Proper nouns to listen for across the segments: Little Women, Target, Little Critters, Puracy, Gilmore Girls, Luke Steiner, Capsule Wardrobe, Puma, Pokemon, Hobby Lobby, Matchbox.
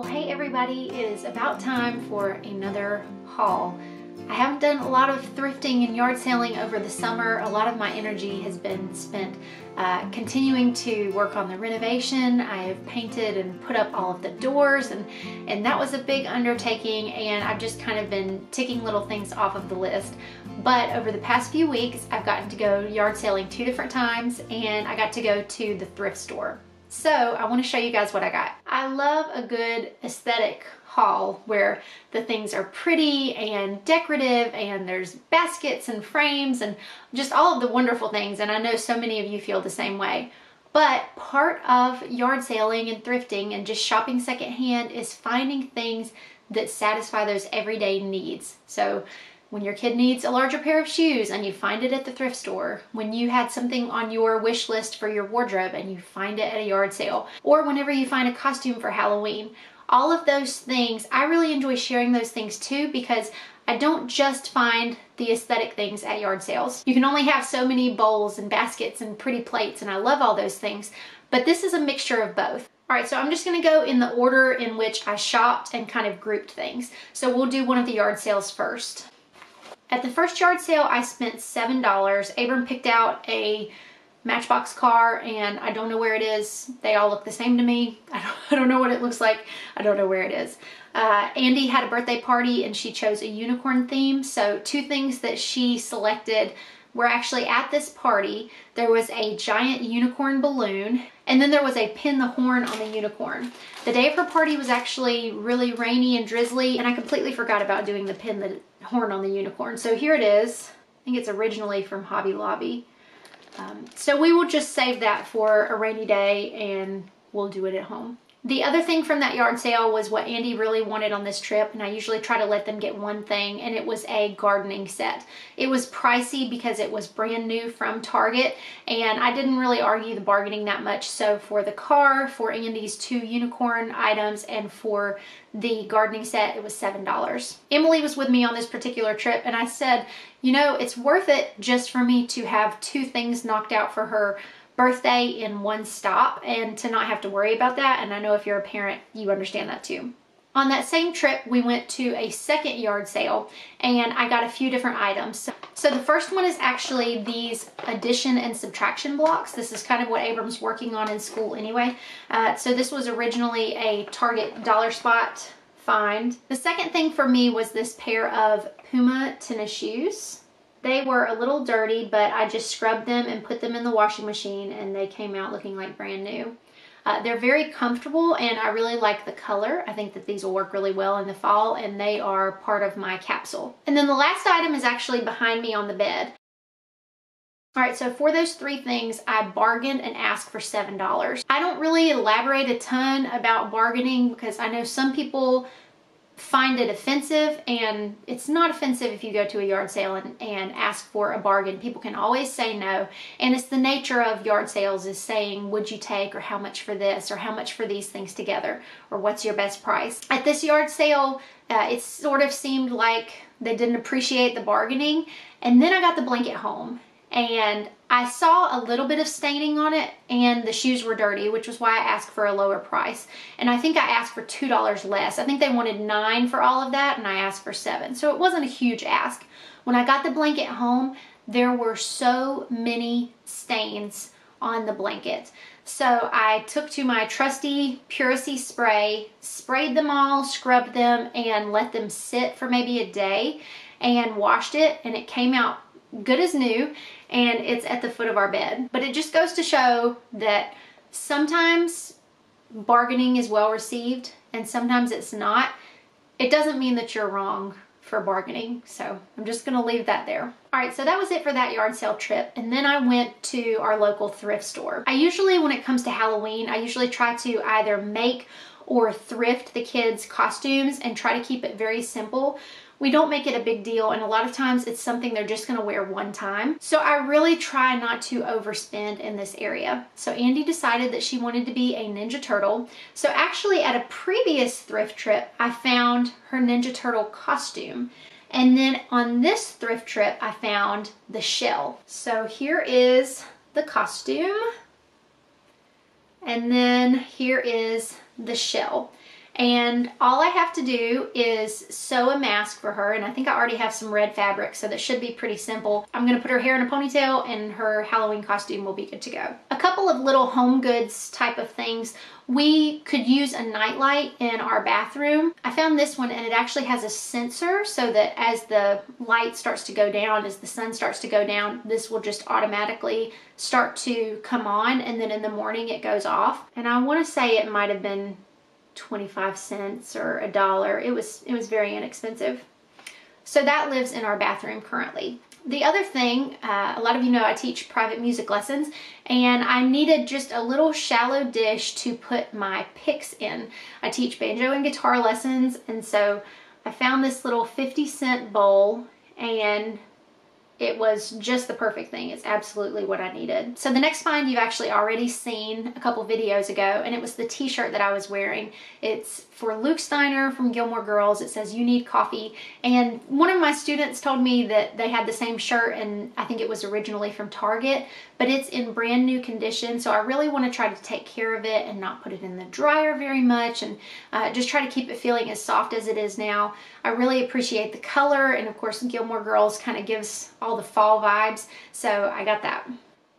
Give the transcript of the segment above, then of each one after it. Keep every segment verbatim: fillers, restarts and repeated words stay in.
Well, hey everybody, it is about time for another haul. I haven't done a lot of thrifting and yard selling over the summer. A lot of my energy has been spent uh, continuing to work on the renovation. I have painted and put up all of the doors, and, and that was a big undertaking, and I've just kind of been ticking little things off of the list. But over the past few weeks, I've gotten to go yard selling two different times, and I got to go to the thrift store. So I want to show you guys what I got. I love a good aesthetic haul where the things are pretty and decorative, and there's baskets and frames and just all of the wonderful things, and I know so many of you feel the same way. But part of yard selling and thrifting and just shopping secondhand is finding things that satisfy those everyday needs. So when your kid needs a larger pair of shoes and you find it at the thrift store, when you had something on your wish list for your wardrobe and you find it at a yard sale, or whenever you find a costume for Halloween, all of those things, I really enjoy sharing those things too, because I don't just find the aesthetic things at yard sales. You can only have so many bowls and baskets and pretty plates, and I love all those things, but this is a mixture of both. All right, so I'm just gonna go in the order in which I shopped and kind of grouped things. So we'll do one of the yard sales first. At the first yard sale, I spent seven dollars. Abram picked out a Matchbox car, and I don't know where it is. They all look the same to me. I don't, I don't know what it looks like. I don't know where it is. Uh, Andy had a birthday party, and she chose a unicorn theme. So two things that she selected were actually at this party. There was a giant unicorn balloon, and then there was a pin the horn on the unicorn. The day of her party was actually really rainy and drizzly, and I completely forgot about doing the pin the horn on the unicorn. So here it is. I think it's originally from Hobby Lobby. Um, so we will just save that for a rainy day, and we'll do it at home. The other thing from that yard sale was what Andy really wanted on this trip, and I usually try to let them get one thing, and it was a gardening set. It was pricey because it was brand new from Target, and I didn't really argue the bargaining that much. So for the car, for Andy's two unicorn items, and for the gardening set, it was seven dollars. Emily was with me on this particular trip, and I said, you know, it's worth it just for me to have two things knocked out for her birthday in one stop and to not have to worry about that. And I know if you're a parent, you understand that too. On that same trip, we went to a second yard sale, and I got a few different items. So the first one is actually these addition and subtraction blocks. This is kind of what Abram's working on in school anyway. Uh, so this was originally a Target dollar spot find. The second thing for me was this pair of Puma tennis shoes. They were a little dirty, but I just scrubbed them and put them in the washing machine, and they came out looking like brand new. Uh, they're very comfortable, and I really like the color. I think that these will work really well in the fall, and they are part of my capsule. And then the last item is actually behind me on the bed. All right, so for those three things, I bargained and asked for seven dollars. I don't really elaborate a ton about bargaining because I know some people find it offensive, and it's not offensive if you go to a yard sale and, and ask for a bargain. People can always say no, and it's the nature of yard sales is saying, would you take, or how much for this, or how much for these things together, or what's your best price. At this yard sale, uh, it sort of seemed like they didn't appreciate the bargaining, and then I got the blanket home, and I saw a little bit of staining on it, and the shoes were dirty, which was why I asked for a lower price. And I think I asked for two dollars less. I think they wanted nine for all of that, and I asked for seven. So it wasn't a huge ask. When I got the blanket home, there were so many stains on the blanket. So I took to my trusty Puracy spray, sprayed them all, scrubbed them, and let them sit for maybe a day, and washed it, and it came out good as new, and it's at the foot of our bed. But it just goes to show that sometimes bargaining is well received and sometimes it's not. It doesn't mean that you're wrong for bargaining, so I'm just gonna leave that there. All right, so that was it for that yard sale trip, and then I went to our local thrift store. I usually, when it comes to Halloween, I usually try to either make or thrift the kids' costumes and try to keep it very simple. We don't make it a big deal, and a lot of times it's something they're just gonna wear one time. So I really try not to overspend in this area. So Andy decided that she wanted to be a Ninja Turtle. So actually at a previous thrift trip, I found her Ninja Turtle costume. And then on this thrift trip, I found the shell. So here is the costume. And then here is the shell. And all I have to do is sew a mask for her, and I think I already have some red fabric, so that should be pretty simple. I'm gonna put her hair in a ponytail and her Halloween costume will be good to go. A couple of little home goods type of things. We could use a nightlight in our bathroom. I found this one and it actually has a sensor so that as the light starts to go down, as the sun starts to go down, this will just automatically start to come on, and then in the morning it goes off. And I wanna say it might have been twenty-five cents or a dollar. It was it was very inexpensive. So that lives in our bathroom currently. The other thing, uh, a lot of you know I teach private music lessons, and I needed just a little shallow dish to put my picks in. I teach banjo and guitar lessons, and so I found this little fifty cent bowl, and it was just the perfect thing. It's absolutely what I needed. So the next find you've actually already seen a couple videos ago, and it was the t-shirt that I was wearing. It's for Luke Steiner from Gilmore Girls. It says, "You need coffee." And one of my students told me that they had the same shirt, and I think it was originally from Target, but it's in brand new condition. So I really wanna try to take care of it and not put it in the dryer very much, and uh, just try to keep it feeling as soft as it is now. I really appreciate the color, and of course Gilmore Girls kind of gives all the fall vibes, so I got that.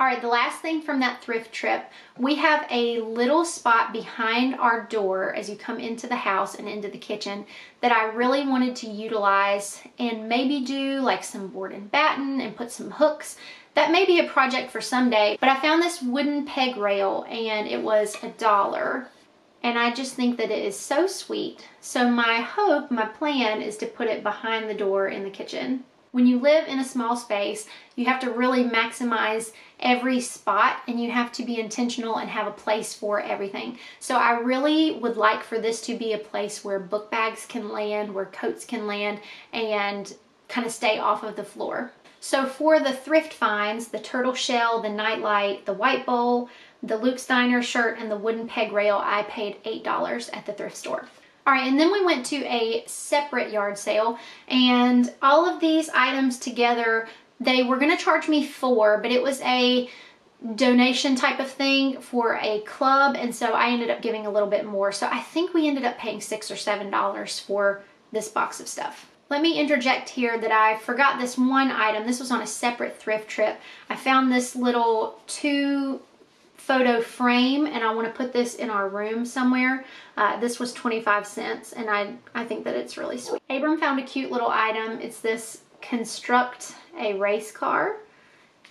All right, the last thing from that thrift trip, we have a little spot behind our door as you come into the house and into the kitchen that I really wanted to utilize and maybe do like some board and batten and put some hooks. That may be a project for someday, but I found this wooden peg rail and it was a dollar. And I just think that it is so sweet. So my hope, my plan is to put it behind the door in the kitchen. When you live in a small space, you have to really maximize every spot, and you have to be intentional and have a place for everything. So I really would like for this to be a place where book bags can land, where coats can land, and kind of stay off of the floor. So for the thrift finds, the turtle shell, the nightlight, the white bowl, the Luke Steiner shirt, and the wooden peg rail, I paid eight dollars at the thrift store. All right, and then we went to a separate yard sale, and all of these items together, they were gonna charge me four, but it was a donation type of thing for a club, and so I ended up giving a little bit more. So I think we ended up paying six or seven dollars for this box of stuff. Let me interject here that I forgot this one item. This was on a separate thrift trip. I found this little two photo frame, and I want to put this in our room somewhere. Uh, this was twenty-five cents, and I, I think that it's really sweet. Abram found a cute little item. It's this construct a race car,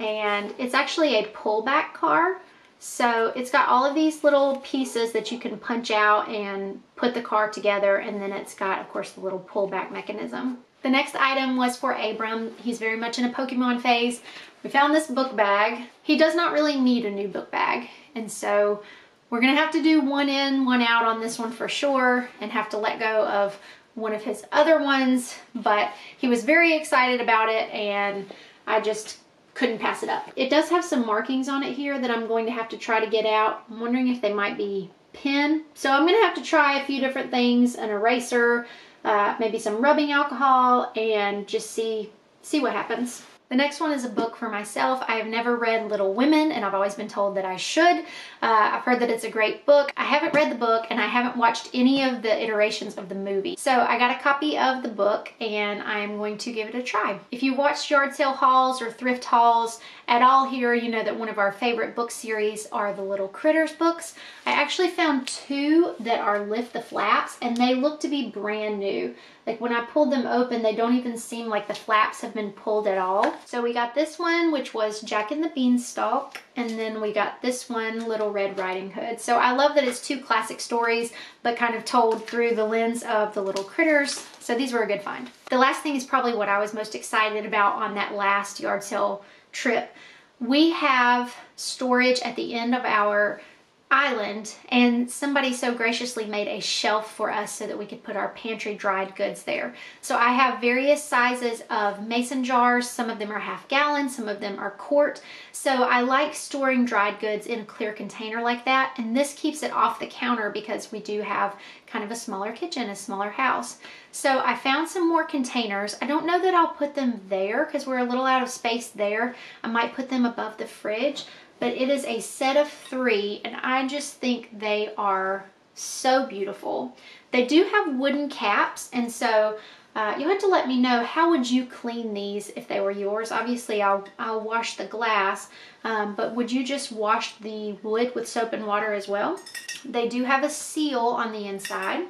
and it's actually a pullback car. So it's got all of these little pieces that you can punch out and put the car together, and then it's got, of course, the little pullback mechanism. The next item was for Abram. He's very much in a Pokemon phase. We found this book bag. He does not really need a new book bag, and so we're gonna have to do one in, one out on this one for sure, and have to let go of one of his other ones, but he was very excited about it, and I just couldn't pass it up. It does have some markings on it here that I'm going to have to try to get out. I'm wondering if they might be pen. So I'm gonna have to try a few different things, an eraser, Uh, maybe some rubbing alcohol, and just see see what happens. The next one is a book for myself. I have never read Little Women, and I've always been told that I should. Uh, I've heard that it's a great book. I haven't read the book, and I haven't watched any of the iterations of the movie. So I got a copy of the book, and I'm going to give it a try. If you watched yard sale hauls or thrift hauls at all here, you know that one of our favorite book series are the Little Critters books. I actually found two that are Lift the Flaps, and they look to be brand new. Like when I pulled them open, they don't even seem like the flaps have been pulled at all. So we got this one, which was Jack and the Beanstalk, and then we got this one, Little Red Riding Hood. So I love that it's two classic stories, but kind of told through the lens of the Little Critters. So these were a good find. The last thing is probably what I was most excited about on that last yard sale trip. We have storage at the end of our island, and somebody so graciously made a shelf for us so that we could put our pantry dried goods there. So I have various sizes of mason jars. Some of them are half gallon, some of them are quart. So I like storing dried goods in a clear container like that, and this keeps it off the counter because we do have kind of a smaller kitchen, a smaller house. So I found some more containers. I don't know that I'll put them there because we're a little out of space there. I might put them above the fridge. But it is a set of three, and I just think they are so beautiful. They do have wooden caps, and so uh, you'll have to let me know, how would you clean these if they were yours? Obviously, I'll, I'll wash the glass, um, but would you just wash the wood with soap and water as well? They do have a seal on the inside.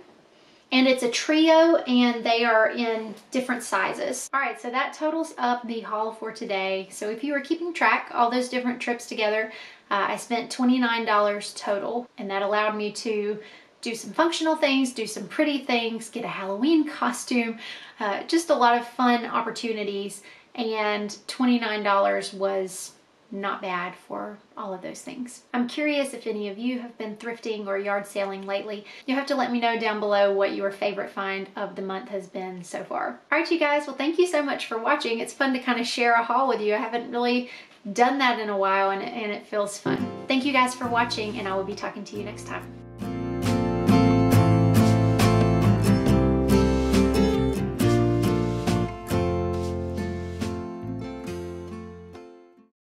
And it's a trio, and they are in different sizes. All right, so that totals up the haul for today. So if you were keeping track, all those different trips together, uh, I spent twenty-nine dollars total, and that allowed me to do some functional things, do some pretty things, get a Halloween costume, uh, just a lot of fun opportunities, and twenty-nine dollars was not bad for all of those things. I'm curious if any of you have been thrifting or yard selling lately. You'll have to let me know down below what your favorite find of the month has been so far. All right, you guys, well, thank you so much for watching. It's fun to kind of share a haul with you. I haven't really done that in a while, and, and it feels fun. Thank you guys for watching, and I will be talking to you next time.